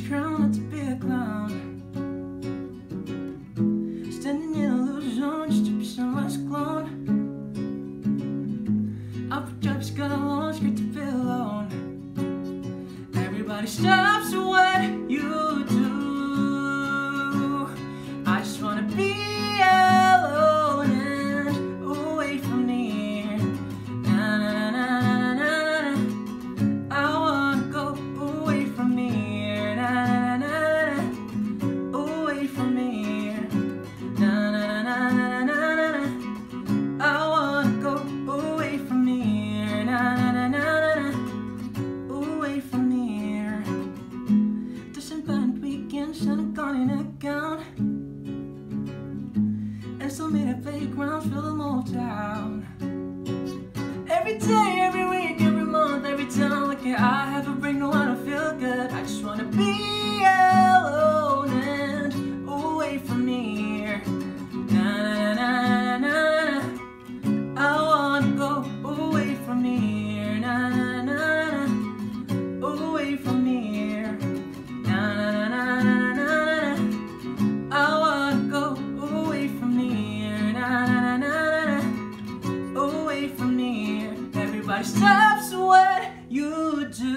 Got your crown, not to be a clown. Standing in illusion, just to be someone's clone. Up for jobs, got a launch, great to be alone. Everybody stops what you do. I just wanna be alone and away from here. Na na na na na na. I wanna go away from here. Na na na na. Away from here. Na na na na na na. I wanna go away from here. Na na na na na. Away from here. December weekends and gone in a gown. So made a playground, fill them all down. Every day, every week, every month, every town. Like I have a break, no one to feel good. I just wanna be alone and away from here. Na na na na na. I wanna go away from here. Na na na na. Away from here. Na na na na na na. I wanna go away from here. Na, na, na, na, away from here. Everybody stops what you do.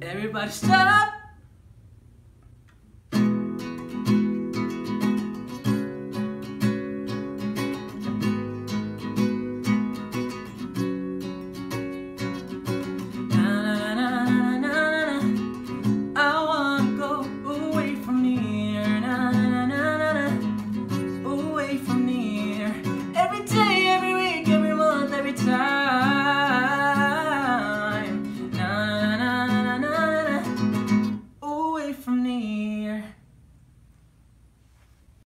Everybody stop.